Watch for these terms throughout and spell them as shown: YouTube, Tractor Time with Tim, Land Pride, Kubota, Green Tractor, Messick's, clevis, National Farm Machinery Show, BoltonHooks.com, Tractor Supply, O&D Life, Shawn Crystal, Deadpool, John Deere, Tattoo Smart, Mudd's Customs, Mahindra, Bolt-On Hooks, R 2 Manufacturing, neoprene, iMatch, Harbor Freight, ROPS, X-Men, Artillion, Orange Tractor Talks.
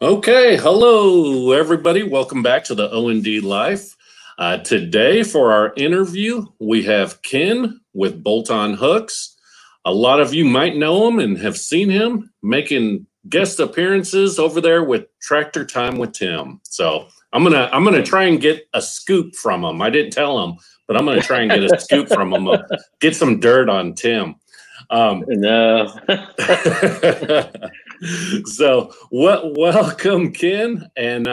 Okay, hello everybody. Welcome back to the O&D Life. Today for our interview, we have Ken with Bolt-On Hooks. A lot of you might know him and have seen him making guest appearances over there with Tractor Time with Tim. So I'm gonna try and get a scoop from him. I didn't tell him, but I'm gonna try and get a scoop from him. Get some dirt on Tim. No. So welcome, Ken. And,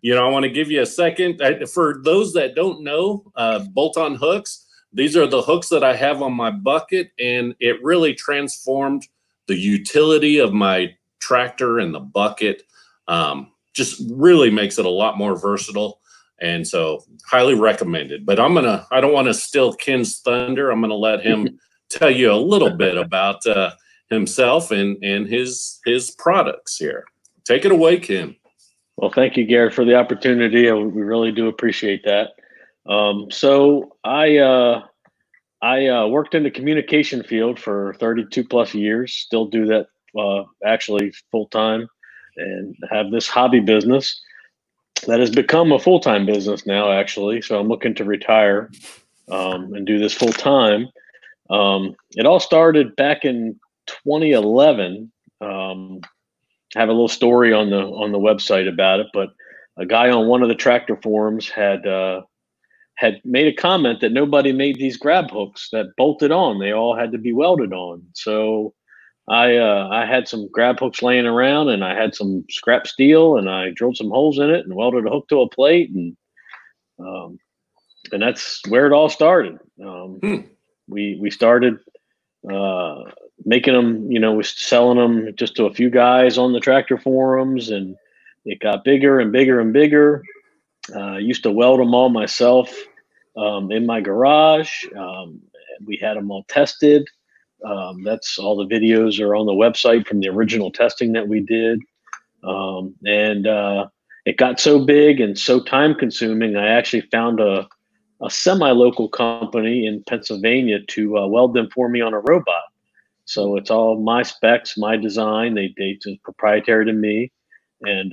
you know, I want to give you a second. For those that don't know, Bolt-On Hooks, these are the hooks that I have on my bucket, and it really transformed the utility of my tractor and the bucket. Just really makes it a lot more versatile. And so highly recommended. But I don't want to steal Ken's thunder. I'm going to let him tell you a little bit about himself and his products here. Take it away, Ken. Well, thank you, Garrett, for the opportunity. We really do appreciate that. So I worked in the communication field for 32 plus years, still do that actually full time, and have this hobby business that has become a full-time business now, actually. So I'm looking to retire and do this full time. It all started back in 2011. I have a little story on the website about it, but a guy on one of the tractor forums had made a comment that nobody made these grab hooks that bolted on. They all had to be welded on. So I had some grab hooks laying around, and I had some scrap steel, and I drilled some holes in it and welded a hook to a plate, and that's where it all started. We started making them, we're selling them just to a few guys on the tractor forums, and it got bigger and bigger and bigger. I used to weld them all myself in my garage. We had them all tested. That's all the videos are on the website from the original testing that we did. And it got so big and so time consuming, I actually found a semi-local company in Pennsylvania to weld them for me on a robot. So it's all my specs, my design. They're proprietary to me. And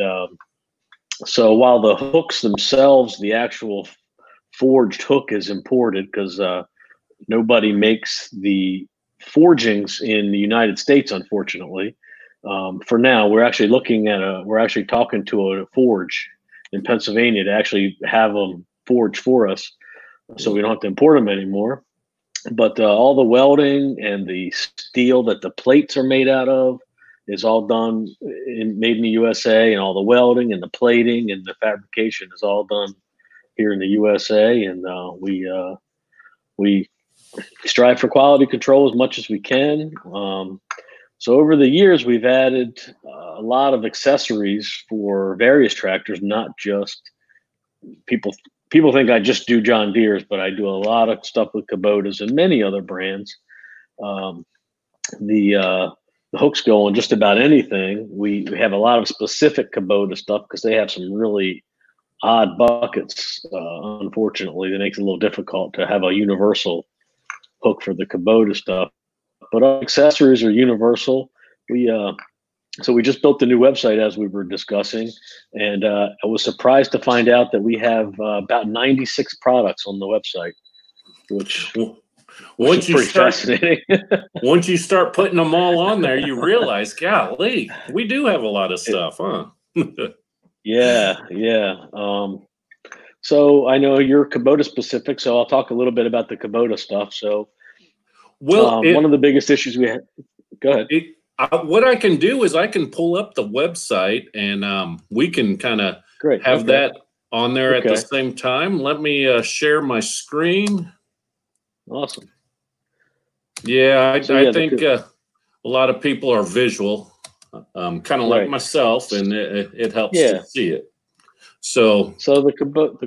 so while the hooks themselves, the actual forged hook is imported, because nobody makes the forgings in the United States, unfortunately. For now, we're actually talking to a forge in Pennsylvania to actually have them forge for us, so we don't have to import them anymore. But all the welding and the steel that the plates are made out of is all done made in the USA, and all the welding and the plating and the fabrication is all done here in the USA. And we strive for quality control as much as we can. So over the years, we've added a lot of accessories for various tractors, not just people think I just do John Deere's, but I do a lot of stuff with Kubotas and many other brands. The hooks go on just about anything. We have a lot of specific Kubota stuff because they have some really odd buckets. Unfortunately, that makes it a little difficult to have a universal hook for the Kubota stuff, but our accessories are universal. So we just built the new website, as we were discussing, and I was surprised to find out that we have about 96 products on the website, which is pretty fascinating. Once you start putting them all on there, you realize, golly, we do have a lot of stuff, huh? Yeah. So I know you're Kubota specific, so I'll talk a little bit about the Kubota stuff. So, one of the biggest issues we had. Go ahead. What I can do is I can pull up the website, and we can kind of have that on there at the same time. Let me share my screen. Awesome. Yeah, I think a lot of people are visual, kind of like myself, and it helps to see it. So the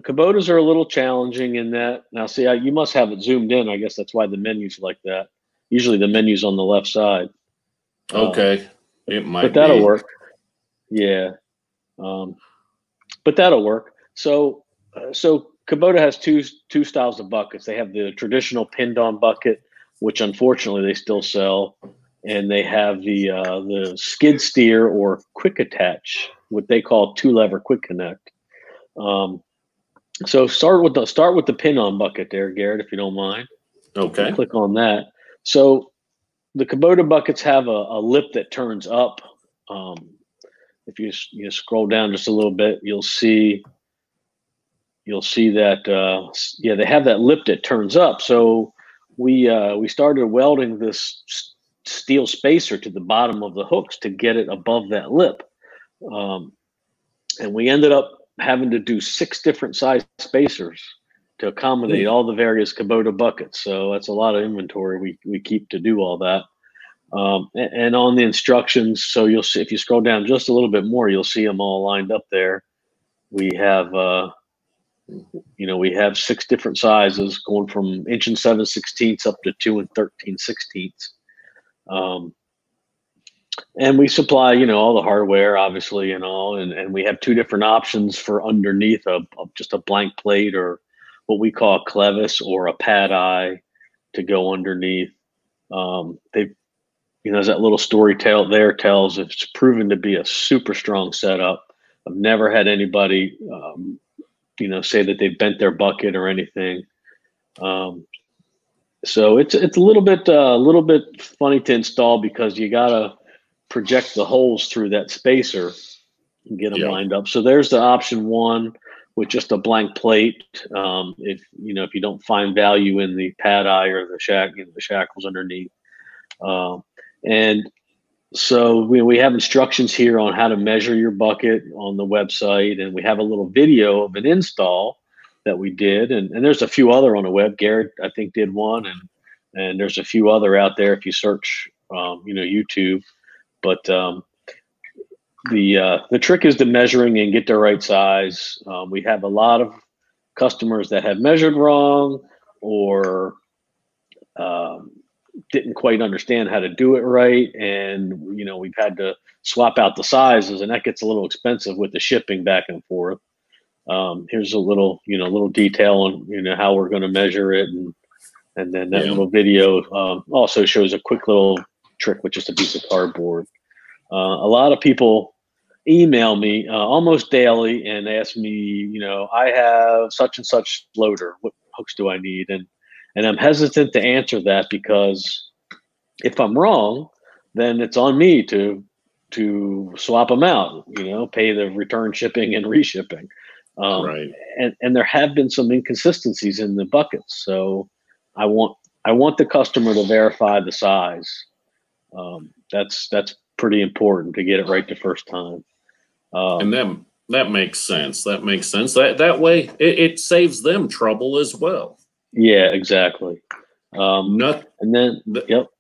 Kubotas are a little challenging in that. Now, see, you must have it zoomed in. I guess that's why the menu's like that. Usually the menu's on the left side. Okay, it might. But that'll work. Yeah, but that'll work. So Kubota has two styles of buckets. They have the traditional pinned-on bucket, which unfortunately they still sell, and they have the skid steer or quick attach what they call two-lever quick connect. So start with the pin-on bucket there, Garrett, if you don't mind. Okay. Click on that. So the Kubota buckets have a lip that turns up. If you scroll down just a little bit, you'll see that yeah, they have that lip that turns up. So we started welding this steel spacer to the bottom of the hooks to get it above that lip. And we ended up having to do 6 different size spacers to accommodate all the various Kubota buckets. So that's a lot of inventory we keep to do all that. And on the instructions, so you'll see, if you scroll down just a little bit more, you'll see them all lined up there. We have, we have 6 different sizes going from 1 7/16 up to 2 13/16. And we supply, all the hardware, obviously, and all, and we have 2 different options for underneath just a blank plate, or what we call a clevis or a pad eye to go underneath. As that little story tale there tells, it's proven to be a super strong setup. I've never had anybody, say that they've bent their bucket or anything. So it's a little bit funny to install, because you gotta project the holes through that spacer and get them lined up. So there's the option 1 with just a blank plate. If you don't find value in the pad eye or the shackles underneath. And so we have instructions here on how to measure your bucket on the website, and we have a little video of an install that we did, and there's a few other on the web. Garrett, I think, did one, and there's a few other out there if you search, YouTube. But the trick is the measuring and get the right size. We have a lot of customers that have measured wrong, or didn't quite understand how to do it right, and we've had to swap out the sizes, and that gets a little expensive with the shipping back and forth. Here's a little detail on, how we're going to measure it. And then that little video also shows a quick little trick with just a piece of cardboard. A lot of people email me almost daily and ask me, I have such and such loader. What hooks do I need? And I'm hesitant to answer that, because if I'm wrong, then it's on me to swap them out, pay the return shipping and reshipping. Right. And there have been some inconsistencies in the buckets, so I want the customer to verify the size. That's pretty important to get it right the first time. And that makes sense. That way it saves them trouble as well. Yeah, exactly. Yeah, a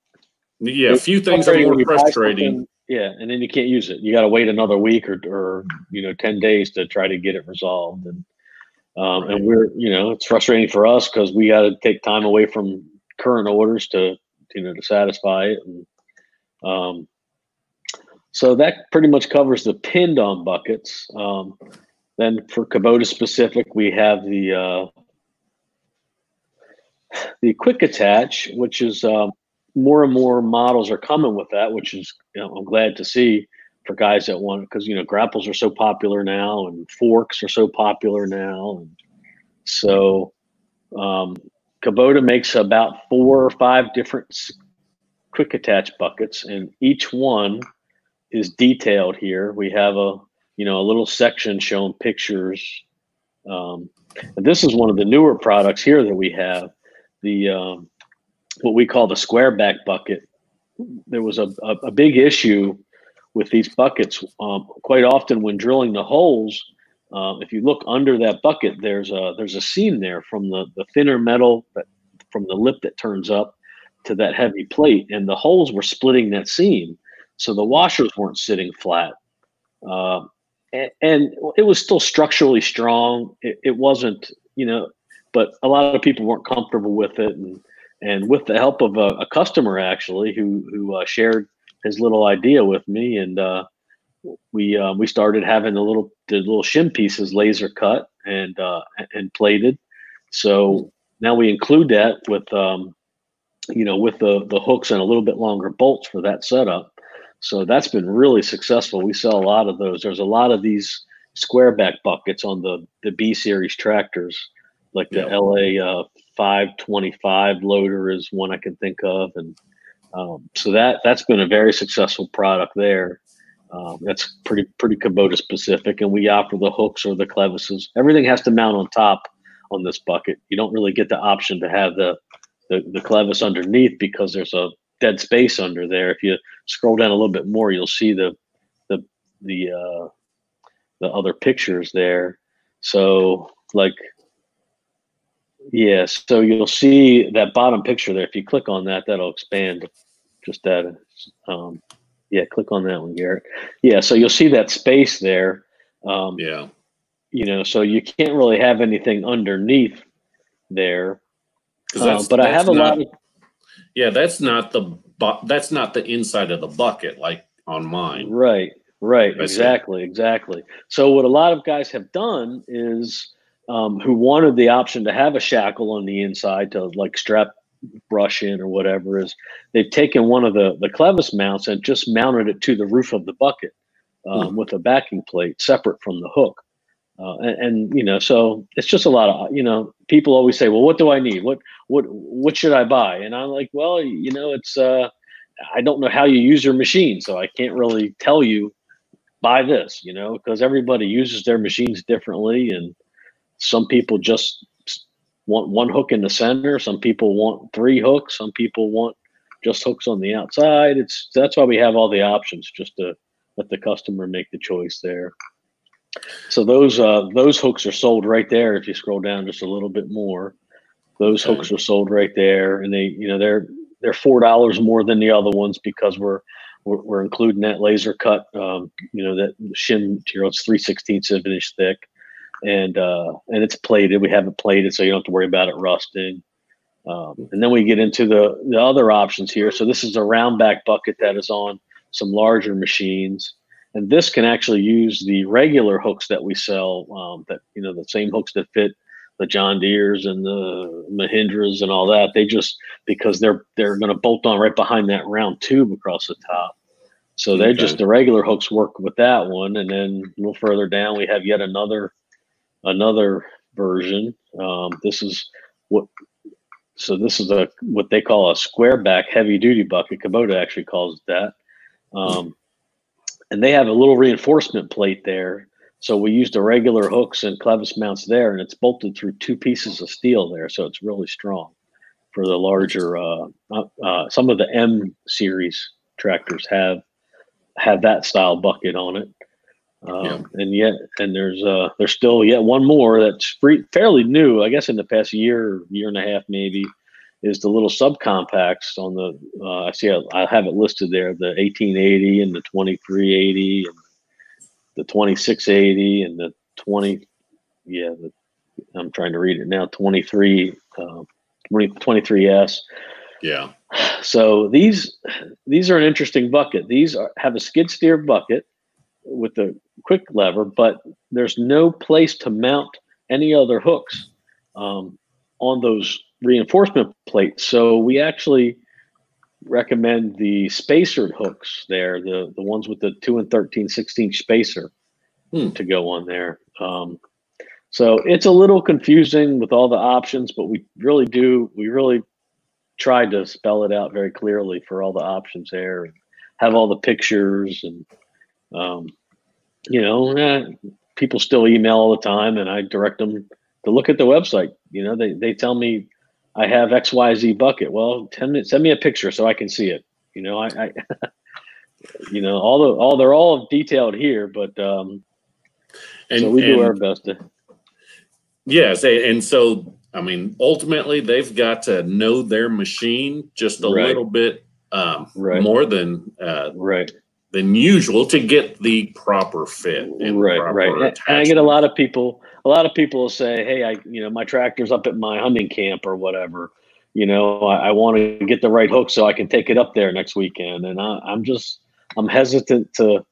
few things are more frustrating. Yeah, and then you can't use it. You got to wait another week or 10 days to try to get it resolved. And right. And we're it's frustrating for us, because we got to take time away from current orders to to satisfy it. And so that pretty much covers the pinned on buckets. Then for Kubota specific, we have the quick attach, which is more and more models are coming with that, which is, I'm glad to see for guys that want, because, grapples are so popular now, and forks are so popular now. And so Kubota makes about 4 or 5 different quick attach buckets, and each one is detailed here. We have a little section showing pictures. And this is one of the newer products here that we have, what we call the square back bucket. There was a big issue with these buckets. Quite often when drilling the holes, if you look under that bucket, there's a seam there from the thinner metal, from the lip that turns up to that heavy plate, and the holes were splitting that seam. So the washers weren't sitting flat. And it was still structurally strong. It wasn't, but a lot of people weren't comfortable with it. And with the help of a customer, actually, who shared his little idea with me, and we started having the little shim pieces laser cut and plated. So now we include that with with the hooks and a little bit longer bolts for that setup. So that's been really successful. We sell a lot of those. There's a lot of these square back buckets on the B series tractors, like the LA 525 loader is one I can think of. And so that's been a very successful product there. That's pretty Kubota specific. And we offer the hooks or the clevises. Everything has to mount on top on this bucket. You don't really get the option to have the clevis underneath because there's a dead space under there. If you scroll down a little bit more, you'll see the other pictures there. So like, yeah, so you'll see that bottom picture there. If you click on that, that'll expand just that. Yeah, click on that one, Garrett. Yeah, so you'll see that space there. Yeah. You know, so you can't really have anything underneath there. But I have a lot of... Yeah, that's not the inside of the bucket like on mine. Right, right, exactly, exactly. So what a lot of guys have done is who wanted the option to have a shackle on the inside to like strap brush in or whatever is they've taken one of the clevis mounts and just mounted it to the roof of the bucket with a backing plate separate from the hook. And you know, so it's just a lot of, you know, people always say, well, what do I need? What should I buy? And I'm like, well, you know, it's, I don't know how you use your machine. So I can't really tell you buy this, you know, because everybody uses their machines differently. And some people just want one hook in the center. Some people want three hooks. Some people want just hooks on the outside. It's, that's why we have all the options just to let the customer make the choice there. So those hooks are sold right there. If you scroll down just a little bit more, those hooks are sold right there, and they, you know, they're $4 more than the other ones because we're including that laser cut, you know, that shim material. It's 3/16 of an inch thick, and it's plated. We have it plated, so you don't have to worry about it rusting. And then we get into the other options here. So this is a round back bucket that is on some larger machines. And this can actually use the regular hooks that we sell, that, you know, the same hooks that fit the John Deere's and the Mahindras and all that. They just, because they're going to bolt on right behind that round tube across the top. So they're just, the regular hooks work with that one. And then a little further down, we have yet another version. This is what, so this is what they call a square back heavy duty bucket. Kubota actually calls it that. And they have a little reinforcement plate there. So we used the regular hooks and clevis mounts there, and it's bolted through two pieces of steel there. So it's really strong for the larger, some of the M series tractors have that style bucket on it. And there's still yet one more that's fairly new, I guess in the past year and a half, maybe, is the little subcompacts on the, I see, I have it listed there, the 1880 and the 2380 and the 2680 and the I'm trying to read it now, 23S. Yeah. So these are an interesting bucket. These have a skid steer bucket with a quick lever, but there's no place to mount any other hooks on those reinforcement plates. So we actually recommend the spacered hooks there, the ones with the 2 and 13/16 spacer to go on there. So it's a little confusing with all the options, but we really tried to spell it out very clearly for all the options there and have all the pictures. And you know, people still email all the time, and I direct them to look at the website. You know, they tell me I have XYZ bucket. Well, 10 minutes, send me a picture so I can see it. You know, I you know, they're all detailed here, but so we do our best to. Yes, and so I mean, ultimately, they've got to know their machine just a little bit more than usual to get the proper fit and proper. And I get a lot of people will say, hey, my tractor's up at my hunting camp or whatever, you know, I want to get the right hook so I can take it up there next weekend. And I'm hesitant to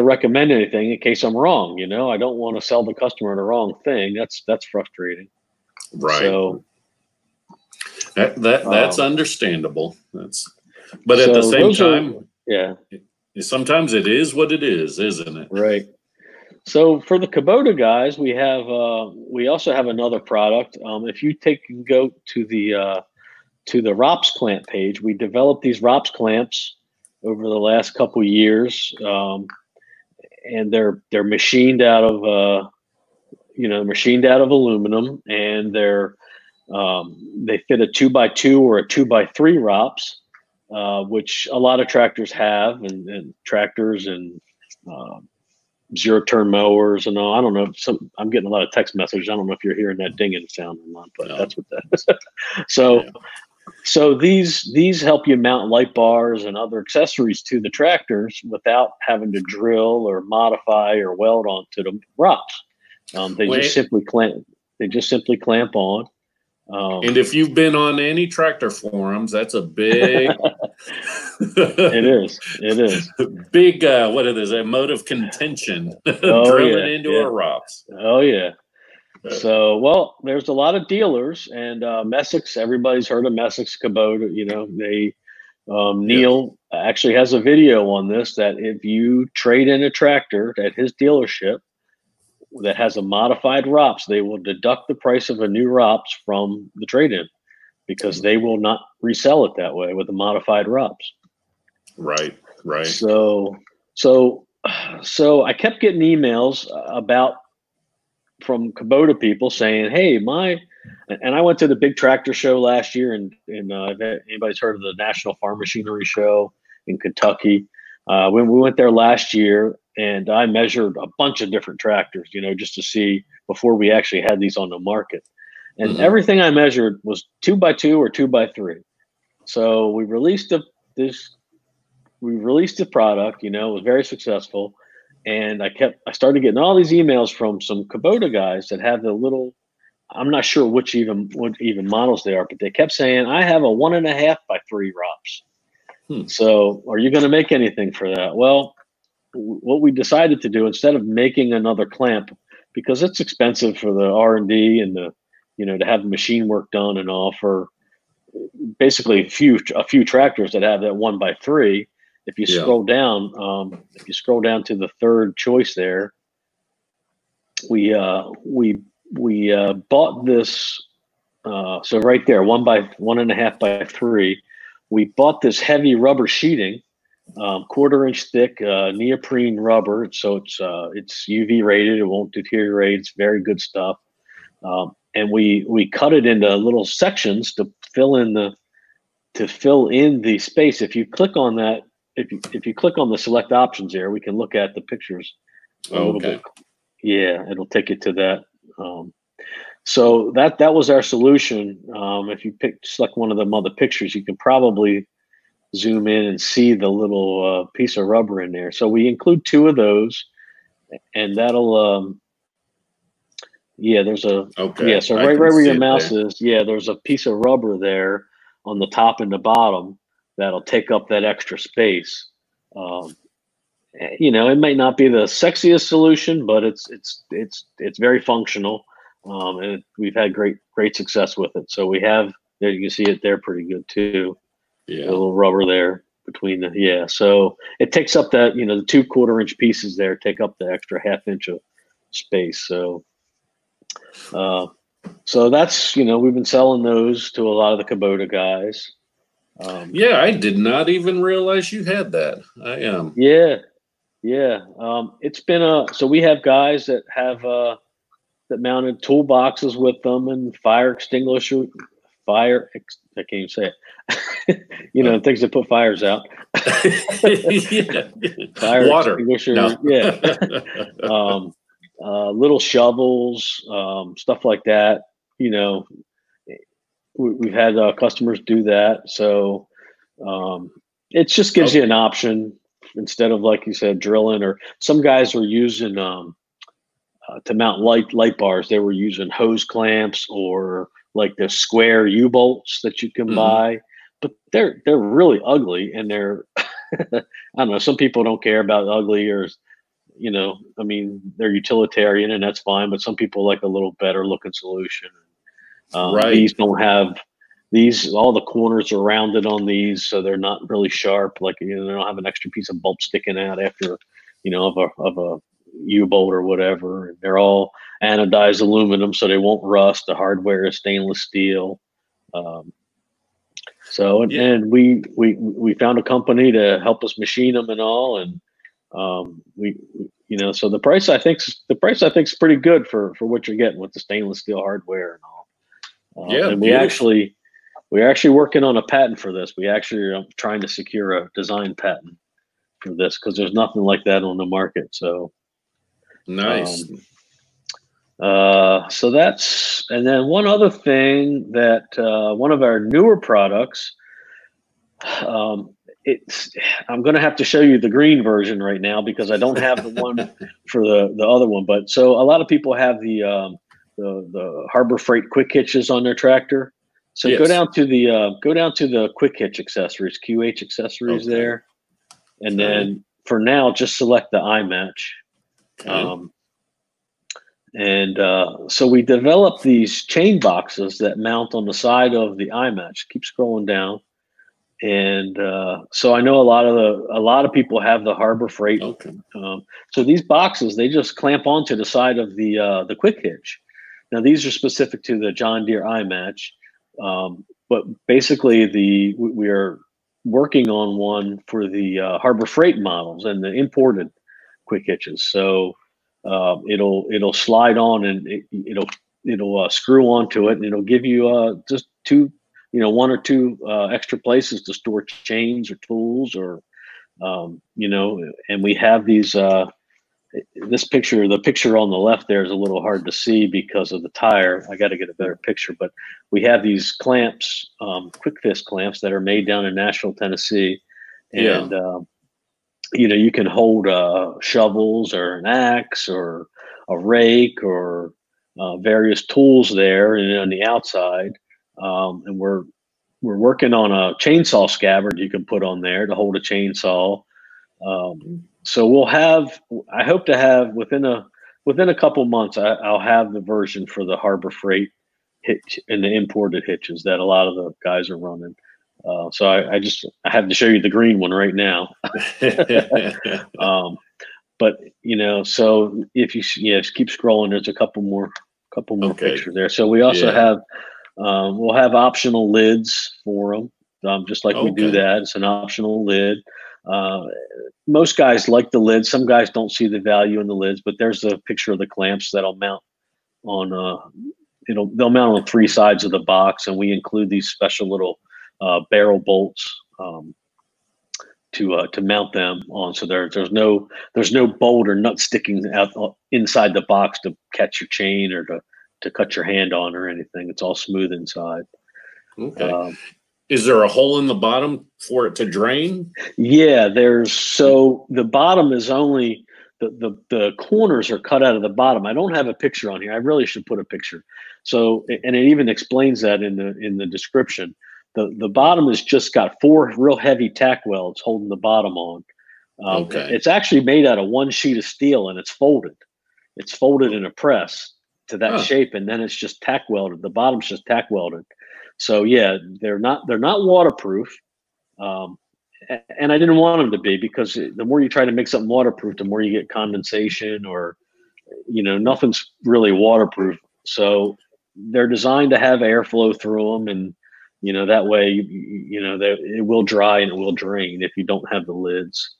recommend anything in case I'm wrong. You know, I don't want to sell the customer the wrong thing. That's frustrating. Right. So that's understandable. But at the same time, Yeah. Sometimes it is what it is, isn't it? Right. So for the Kubota guys, we have we also have another product. If you take and go to the ROPS clamp page, we developed these ROPS clamps over the last couple years, and they're machined out of aluminum, and they're they fit a 2x2 or a 2x3 ROPS, which a lot of tractors have, and tractors and zero-turn mowers and all. I don't know. I'm getting a lot of text messages. I don't know if you're hearing that dinging sound or not, but that's what that is. So these help you mount light bars and other accessories to the tractors without having to drill or modify or weld onto the ROPS. They just simply clamp on. And if you've been on any tractor forums, that's a big, it is big, what is it? A mode of contention, drilling into a ROPS. Oh yeah. So, well, there's a lot of dealers, and Messick's, everybody's heard of Messick's Kubota, you know, they, Neil actually has a video on this, that if you trade in a tractor at his dealership that has a modified ROPS, they will deduct the price of a new ROPS from the trade-in, because they will not resell it that way with a modified ROPS. Right, right. So I kept getting emails from Kubota people saying, "Hey, and I went to the big tractor show last year, and if anybody's heard of the National Farm Machinery Show in Kentucky, when we went there last year." And I measured a bunch of different tractors, you know, just to see before we actually had these on the market. And everything I measured was 2x2 or 2x3. So we released the product, you know, it was very successful. And I started getting all these emails from some Kubota guys that have the little, I'm not sure what even models they are, but they kept saying, "I have a 1.5x3 ROPS." So are you going to make anything for that? Well, what we decided to do, instead of making another clamp, because it's expensive for the R&D and the, you know, to have machine work done and all for basically a few tractors that have that 1x3. If you scroll down, to the third choice there, we bought this. So right there, 1.5x3, we bought this heavy rubber sheeting. 1/4 inch thick neoprene rubber, so it's UV rated. It won't deteriorate. It's very good stuff. And we cut it into little sections to fill in the space. If you click on that, if you click on the select options there, we can look at the pictures a little bit. Yeah, it'll take you to that. So that was our solution. If you select one of them other pictures, you can probably zoom in and see the little piece of rubber in there. So we include 2 of those, and that'll, So right where your mouse is, there's a piece of rubber there on the top and the bottom that'll take up that extra space. You know, it might not be the sexiest solution, but it's very functional, and we've had great success with it. So we have there, you can see it there pretty good too. Yeah. A little rubber there between the, so it takes up that, you know, the 2 1/4 inch pieces there take up the extra 1/2 inch of space. So, so that's, you know, we've been selling those to a lot of the Kubota guys. Yeah. I did not even realize you had that. I am. It's been so we have guys that have, that mounted toolboxes with them and I can't even say it. You know, things that put fires out. Water. No. Little shovels, stuff like that. You know, we've had customers do that. So it just gives you an option instead of, like you said, drilling. Or some guys were using to mount light bars. They were using hose clamps or like the square U-bolts that you can buy, but they're really ugly, and they're, I don't know, some people don't care about ugly, or, you know, I mean, they're utilitarian and that's fine, but some people like a little better looking solution. These don't have These, all the corners are rounded on these, so they're not really sharp. Like, you know, they don't have an extra piece of bulb sticking out after, you know, of a U-bolt or whatever. And they're all anodized aluminum, so they won't rust. The hardware is stainless steel. And we found a company to help us machine them and all. And so the price, I think is pretty good for what you're getting with the stainless steel hardware and all. And we're actually working on a patent for this. We actually are trying to secure a design patent for this because there's nothing like that on the market. So nice. So that's, and then one other thing that, one of our newer products, I'm going to have to show you the green version right now because I don't have the one for the other one. But so a lot of people have the Harbor Freight quick hitches on their tractor. So yes. go down to the quick hitch accessories, QH accessories there. And then for now, just select the iMatch. So we developed these chain boxes that mount on the side of the iMatch. Keep scrolling down. And so I know a lot of people have the Harbor Freight. So these boxes, they just clamp onto the side of the quick hitch. Now these are specific to the John Deere iMatch. But basically we are working on one for the Harbor Freight models and the imported quick hitches. So it'll slide on and it'll screw onto it, and it'll give you just one or two extra places to store chains or tools or, and we have these, the picture on the left there is a little hard to see because of the tire. I got to get a better picture, but we have these clamps, quick fist clamps that are made down in Nashville, Tennessee. And, you can hold shovels or an axe or a rake or various tools there and on the outside. And we're working on a chainsaw scabbard you can put on there to hold a chainsaw. So I hope to have within a couple months, I'll have the version for the Harbor Freight hitch and the imported hitches that a lot of the guys are running. So I have to show you the green one right now. So if you just keep scrolling, there's a couple more pictures there. So we also have. We'll have optional lids for them, just like we do that. It's an optional lid. Most guys like the lids. Some guys don't see the value in the lids, but there's the picture of the clamps that'll mount on. They'll mount on three sides of the box, and we include these special little barrel bolts to mount them on. So there's no bolt or nut sticking out inside the box to catch your chain or to cut your hand on or anything. It's all smooth inside. Is there a hole in the bottom for it to drain? Yeah, so the bottom is only the corners are cut out of the bottom. I don't have a picture on here. I really should put a picture. So, and it even explains that in the description. The bottom has just got four real heavy tack welds holding the bottom on. It's actually made out of one sheet of steel, and it's folded. It's folded in a press to that shape, and then it's just tack welded. The bottom's just tack welded. So they're not waterproof, and I didn't want them to be, because the more you try to make something waterproof, the more you get condensation, or nothing's really waterproof. So they're designed to have airflow through them, and that way it will dry and it will drain if you don't have the lids.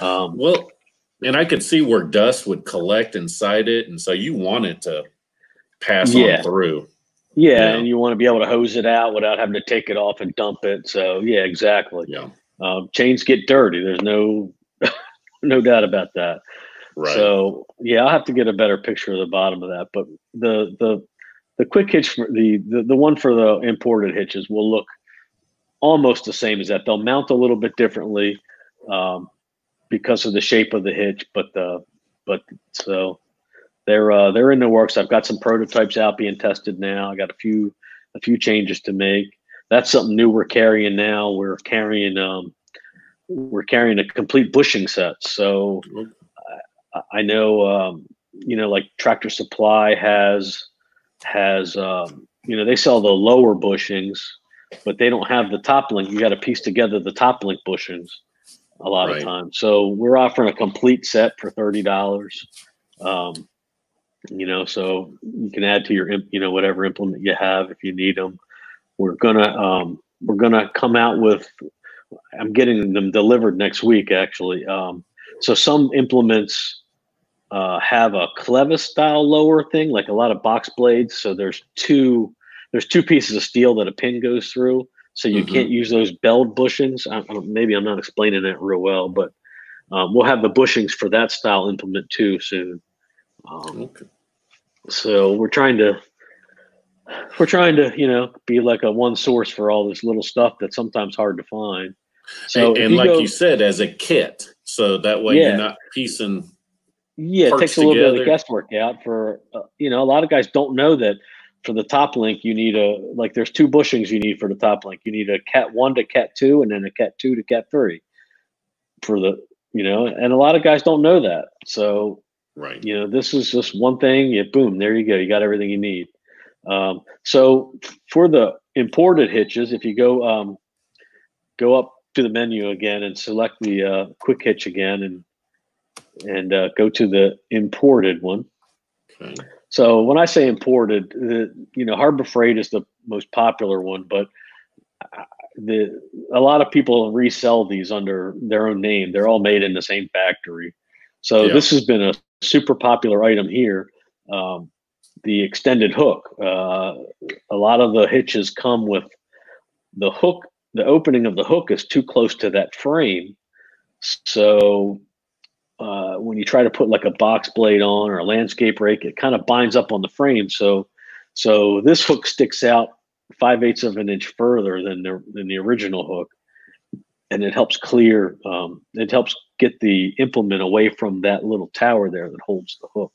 And I could see where dust would collect inside it, and so you want it to pass on through. And you want to be able to hose it out without having to take it off and dump it. So exactly. Chains get dirty. There's no doubt about that. Right. So I'll have to get a better picture of the bottom of that. But the quick hitch for the one for the imported hitches will look almost the same as that. They'll mount a little bit differently because of the shape of the hitch, so. They're in the works. I've got some prototypes out being tested now. I got a few changes to make. That's something new we're carrying now. We're carrying a complete bushing set. So I know like Tractor Supply has they sell the lower bushings, but they don't have the top link. You got to piece together the top link bushings a lot of times. So we're offering a complete set for $30. You know, so you can add to your, you know, whatever implement you have if you need them. We're gonna come out with. I'm getting them delivered next week, actually. So some implements have a clevis style lower thing, like a lot of box blades. So there's two pieces of steel that a pin goes through. So you can't use those belled bushings. Maybe I'm not explaining that real well, but we'll have the bushings for that style implement too soon. So we're trying to, you know, be like a one source for all this little stuff that's sometimes hard to find. So and like you said, as a kit, so that way you're not piecing. Yeah, it takes a little bit of the guesswork out for, you know, a lot of guys don't know that for the top link, you need a, like there's two bushings you need for the top link. You need a cat one to cat two and then a cat two to cat three for the, you know, and a lot of guys don't know that. So, you know, this is just one thing. You boom, there you go. You got everything you need. So for the imported hitches, if you go, go up to the menu again and select the quick hitch again and go to the imported one. Okay. So when I say imported, you know, Harbor Freight is the most popular one, but a lot of people resell these under their own name. They're all made in the same factory. So this has been a super popular item here. The extended hook. A lot of the hitches come with the hook. The opening of the hook is too close to that frame. So when you try to put like a box blade on or a landscape rake, it kind of binds up on the frame. So this hook sticks out 5/8 of an inch further than the original hook. And it helps clear, it helps get the implement away from that little tower there that holds the hook.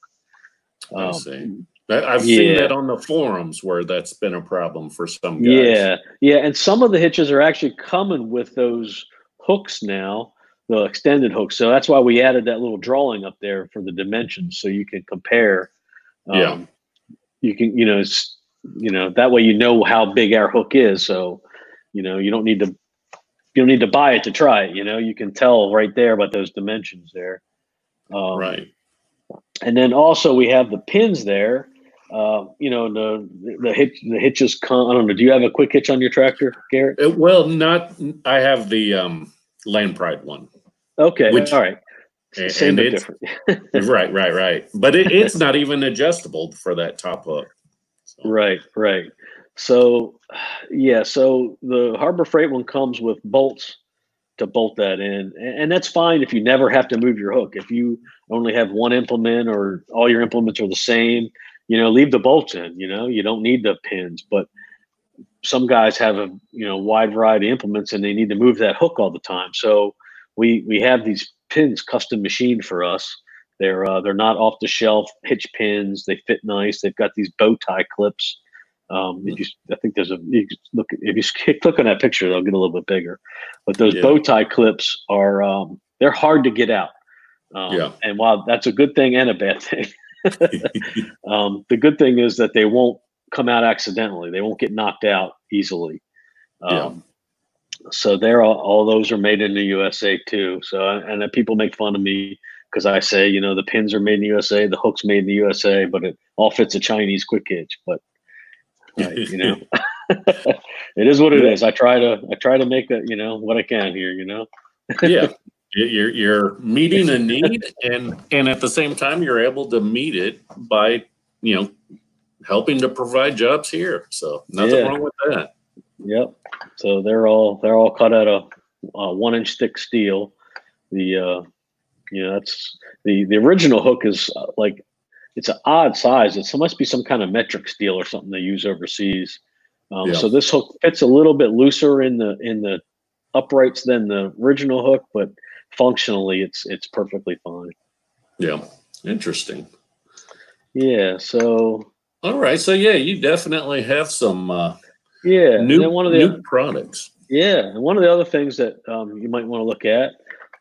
I see. I've seen that on the forums where that's been a problem for some guys. Yeah, and some of the hitches are actually coming with those hooks now, the extended hooks. So that's why we added that little drawing up there for the dimensions, so you can compare. You can, you know, that way you know how big our hook is. So, you know, you don't need to buy it to try it. You know, you can tell right there about those dimensions there. And then also we have the pins there. You know, the hitches come. I don't know. Do you have a quick hitch on your tractor, Garrett? I have the Land Pride one. Okay, all right. Same but different. Right. But it's not even adjustable for that top hook. So. Right. So, yeah. So the Harbor Freight one comes with bolts to bolt that in, and that's fine if you never have to move your hook. If you only have one implement or all your implements are the same, you know, leave the bolts in. You know, you don't need the pins, but some guys have a, you know, wide variety of implements and they need to move that hook all the time. So we have these pins custom machined for us. They're not off the shelf hitch pins. They fit nice. They've got these bow tie clips. I think there's a, look, if you click on that picture, they'll get a little bit bigger, but those bow tie clips are, they're hard to get out. And while that's a good thing and a bad thing, the good thing is that they won't come out accidentally. They won't get knocked out easily. So they're all those are made in the USA too. So, and people make fun of me because I say, you know, the pins are made in the USA, the hook's made in the USA, but it all fits a Chinese quick hitch, but you know, it is what it is. I try to make that, you know, what I can here, you know? You're meeting a need and at the same time, you're able to meet it by, you know, helping to provide jobs here. So nothing wrong with that. Yep. So they're all cut out of 1-inch thick steel. That's the original hook is like, it's an odd size. It must be some kind of metric steel or something they use overseas. So this hook fits a little bit looser in the uprights than the original hook, but functionally it's perfectly fine. Yeah. Interesting. Yeah. So. All right. So yeah, you definitely have some new products. Yeah. And one of the other things that you might want to look at,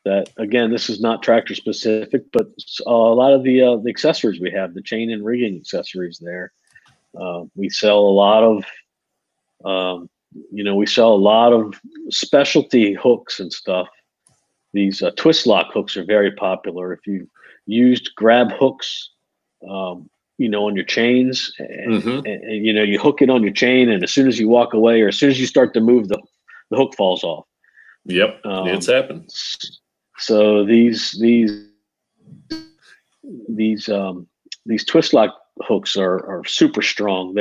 that again, this is not tractor specific, but a lot of the accessories we have, the chain and rigging accessories there. We sell a lot of you know, we sell a lot of specialty hooks and stuff. These twist lock hooks are very popular. If you used grab hooks, you know, on your chains, and, and, you know, you hook it on your chain, and as soon as you walk away or as soon as you start to move, the hook falls off. Yep, it's happened. So these twist lock hooks are super strong.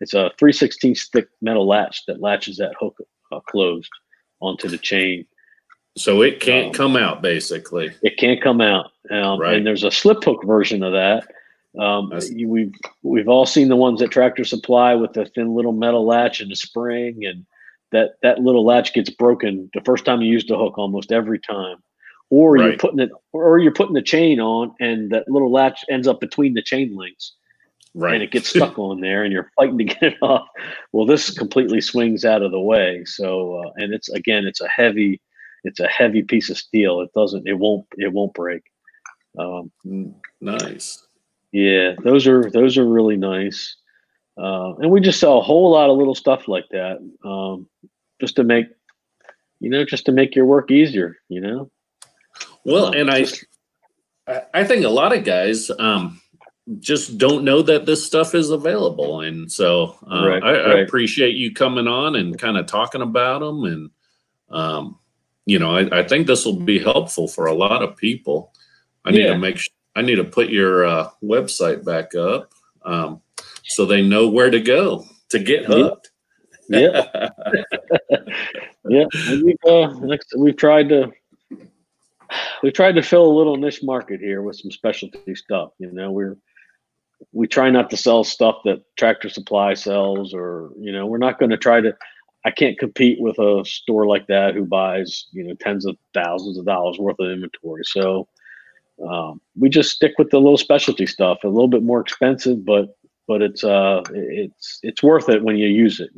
It's a 3/16 thick metal latch that latches that hook closed onto the chain. So it can't come out, basically. It can't come out. Right. And there's a slip hook version of that. We've all seen the ones at Tractor Supply with the thin little metal latch and the spring, and that little latch gets broken the first time you use the hook almost every time. Or you're putting it, or you're putting the chain on, and that little latch ends up between the chain links, and it gets stuck on there, and you're fighting to get it off. Well, this completely swings out of the way. So, and it's again, it's a heavy piece of steel. It won't break. Nice. Yeah, those are really nice. And we just sell a whole lot of little stuff like that, just to make, just to make your work easier, Well, and I think a lot of guys just don't know that this stuff is available. And so I appreciate you coming on and kind of talking about them. And, I think this will be helpful for a lot of people. I need to put your website back up so they know where to go to get hooked. Yeah. Yeah. We've tried to fill a little niche market here with some specialty stuff. We try not to sell stuff that Tractor Supply sells, or, we're not going to try to, I can't compete with a store like that who buys, tens of thousands of dollars worth of inventory. So we just stick with the little specialty stuff, a little bit more expensive, but it's worth it when you use it,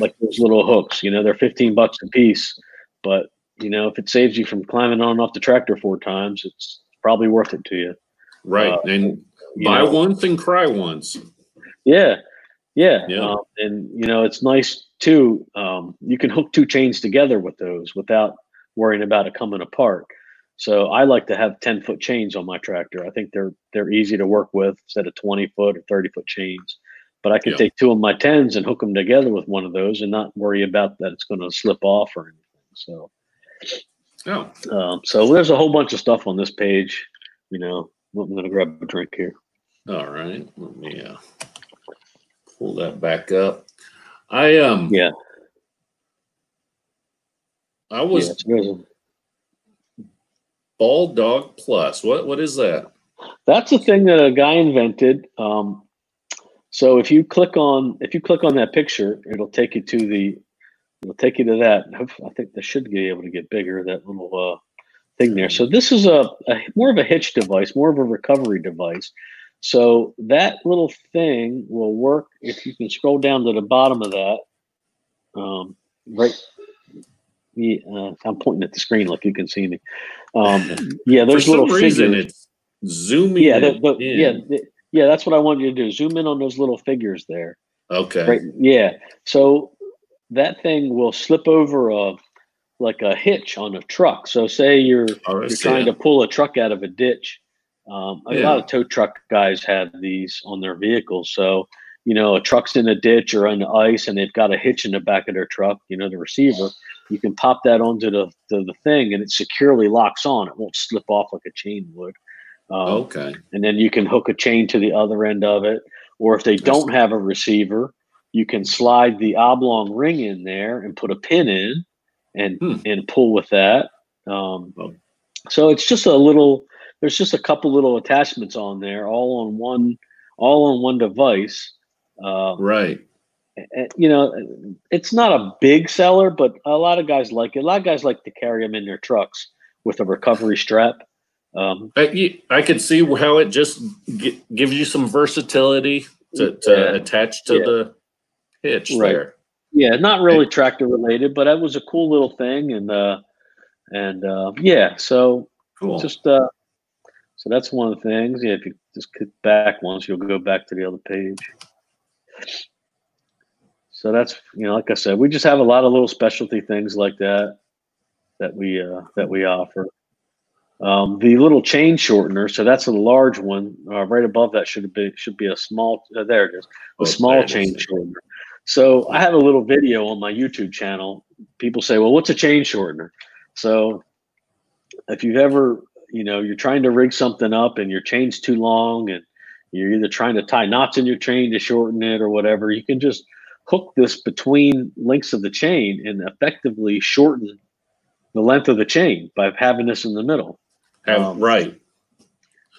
like those little hooks, they're $15 a piece, but if it saves you from climbing on and off the tractor 4 times, it's probably worth it to you. Right. And buy once and cry once. Yeah. Yeah. And, it's nice too. You can hook 2 chains together with those without worrying about it coming apart. So I like to have 10-foot chains on my tractor. I think they're easy to work with instead of 20-foot or 30-foot chains. But I can take 2 of my 10s and hook them together with one of those and not worry about that it's going to slip off or anything. So. So there's a whole bunch of stuff on this page. I'm going to grab a drink here. All right. Let me pull that back up. Bald Dog Plus. What is that? That's a thing that a guy invented. So if you click on that picture, it'll take you to that. I think they should be able to get bigger, that little thing there. So this is a more of a hitch device, more of a recovery device. So that little thing will work if you can scroll down to the bottom of that. I'm pointing at the screen like you can see me. There's little figures. For some reason, it's zooming in. That's what I want you to do. Zoom in on those little figures there. Okay. Right, yeah. So that thing will slip over like a hitch on a truck. So say you're trying to pull a truck out of a ditch. A lot of tow truck guys have these on their vehicles. So, a truck's in a ditch or on the ice and they've got a hitch in the back of their truck, the receiver, you can pop that onto the thing and it securely locks on. It won't slip off like a chain would. And then you can hook a chain to the other end of it. Or if they don't have a receiver, you can slide the oblong ring in there and put a pin in and pull with that. So it's just there's just a couple little attachments on there, all on one device. It's not a big seller, but a lot of guys like it. A lot of guys like to carry them in their trucks with a recovery strap. I could see how it just gives you some versatility to attach to the hitch there. Yeah, not really tractor related, but that was a cool little thing, so cool. So that's one of the things. Yeah, if you just click back once, you'll go back to the other page. So that's, you know, like I said, we just have a lot of little specialty things like that that we offer. The little chain shortener, so that's a large one. Right above that should be a small. There it is, a small chain shortener. So I have a little video on my YouTube channel. People say, "Well, what's a chain shortener?" So if you've ever, you know, you're trying to rig something up and your chain's too long, and you're either trying to tie knots in your chain to shorten it or whatever, you can just hook this between links of the chain and effectively shorten the length of the chain by having this in the middle. Right.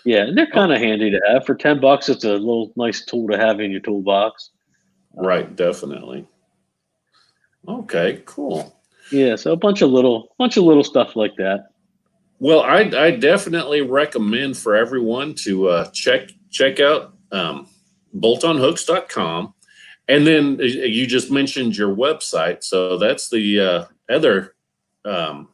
Yeah, and they're kind of handy to have. For $10, it's a little nice tool to have in your toolbox. Right, definitely. Okay, cool. Yeah, so a bunch of little stuff like that. Well, I definitely recommend for everyone to check out boltonhooks.com. And then you just mentioned your website, so that's the other on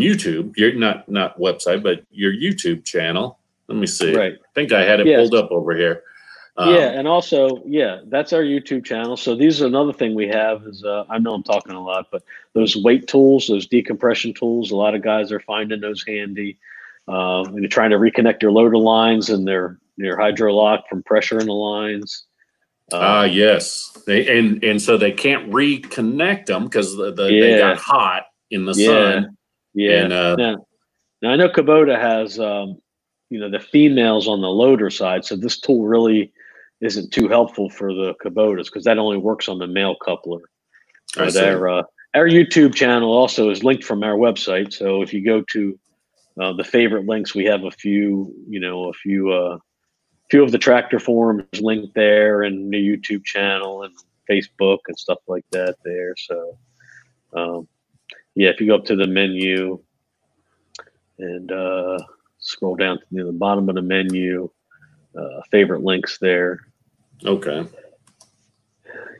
YouTube, you're not website, but your YouTube channel. Let me see. Right. I think I had it pulled up over here. Yeah. And also, yeah, that's our YouTube channel. So these are another thing we have is, I know I'm talking a lot, but those weight tools, those decompression tools, a lot of guys are finding those handy. When you're trying to reconnect your loader lines and their hydro lock from pressure in the lines. Yes. And so they can't reconnect them because they got hot in the sun. Yeah. And, now I know Kubota has, you know, the females on the loader side. So this tool really isn't too helpful for the Kubotas because that only works on the male coupler. Our YouTube channel also is linked from our website. So if you go to the favorite links, we have a few of the tractor forums linked there and the YouTube channel and Facebook and stuff like that there. So, yeah, if you go up to the menu and scroll down to near the bottom of the menu, favorite links there. Okay.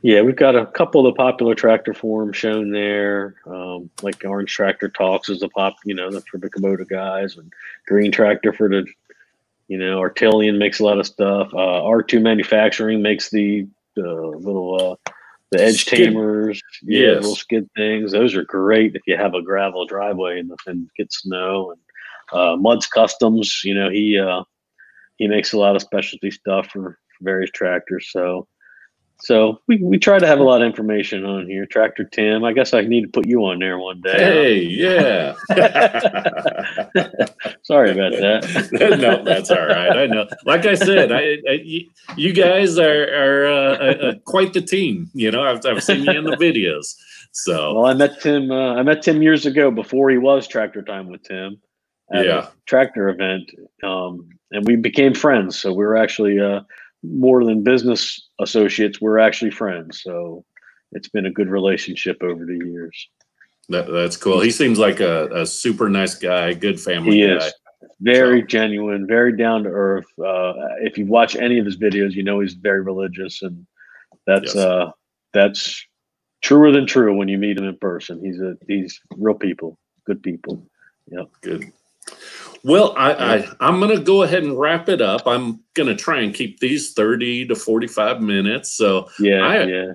Yeah, we've got a couple of the popular tractor forums shown there, like Orange Tractor Talks is the for the Kubota guys, and Green Tractor for the, Artillion makes a lot of stuff. R 2 Manufacturing makes the edge tamers, little skid things. Those are great if you have a gravel driveway and get snow. And Mudd's Customs, he makes a lot of specialty stuff for various tractors. So we try to have a lot of information on here. Tractor Tim, I guess I need to put you on there one day. Hey, yeah. Sorry about that. No, that's all right. I know. Like I said, you guys are quite the team. I've seen you in the videos. So well, I met Tim years ago before he was Tractor Time with Tim at a tractor event, and we became friends. So we were actually more than business associates, we're actually friends. So it's been a good relationship over the years. That's cool. He seems like a super nice guy, good family guy. He is very genuine, very down to earth. If you watch any of his videos, he's very religious, and that's truer than true when you meet him in person. He's real people, good people. Yeah, good. Well, I'm going to go ahead and wrap it up. I'm going to try and keep these 30 to 45 minutes. So I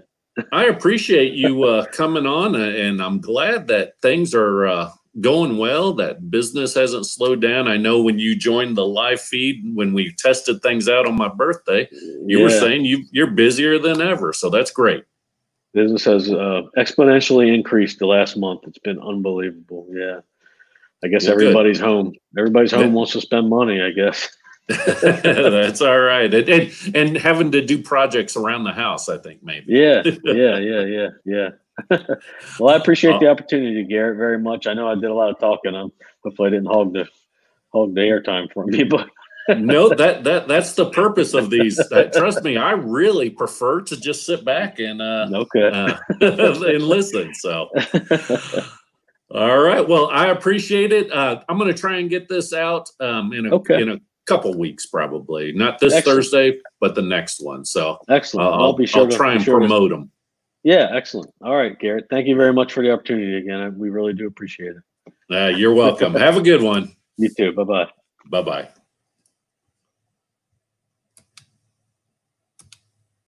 appreciate you coming on, and I'm glad that things are going well, that business hasn't slowed down. I know when you joined the live feed, when we tested things out on my birthday, you were saying you're busier than ever. So that's great. Business has exponentially increased the last month. It's been unbelievable. Yeah. I guess everybody's home. Everybody's home wants to spend money, I guess. That's all right. And having to do projects around the house, I think, maybe. Yeah. Well, I appreciate the opportunity, Garrett, very much. I know I did a lot of talking. Hopefully I didn't hog the airtime for me, but no, that's the purpose of these. Trust me, I really prefer to just sit back and and listen. So all right. Well, I appreciate it. I'm going to try and get this out in a couple weeks, probably. Not this Thursday, but the next one. So excellent. I'll be sure. I'll try and promote them. Yeah, excellent. All right, Garrett. Thank you very much for the opportunity again. We really do appreciate it. You're welcome. Have a good one. You too. Bye-bye. Bye-bye.